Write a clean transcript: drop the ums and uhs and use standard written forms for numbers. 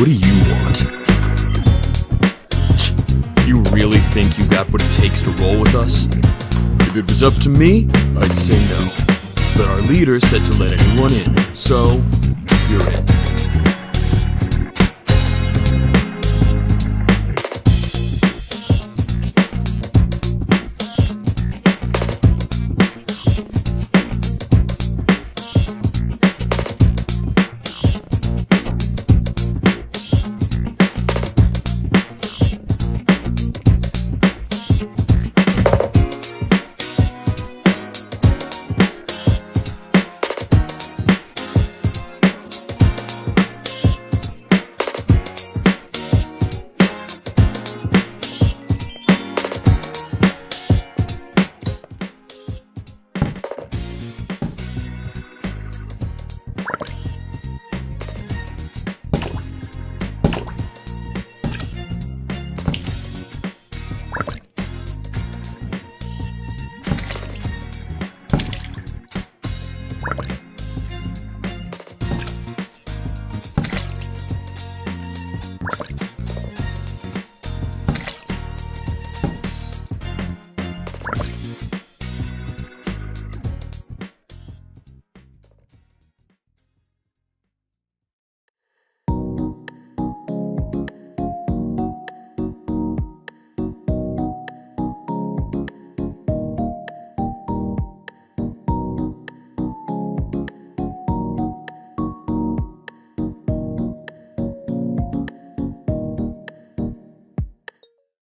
What do you want? You really think you got what it takes to roll with us? If it was up to me, I'd say no. But our leader said to let anyone in, so you're in.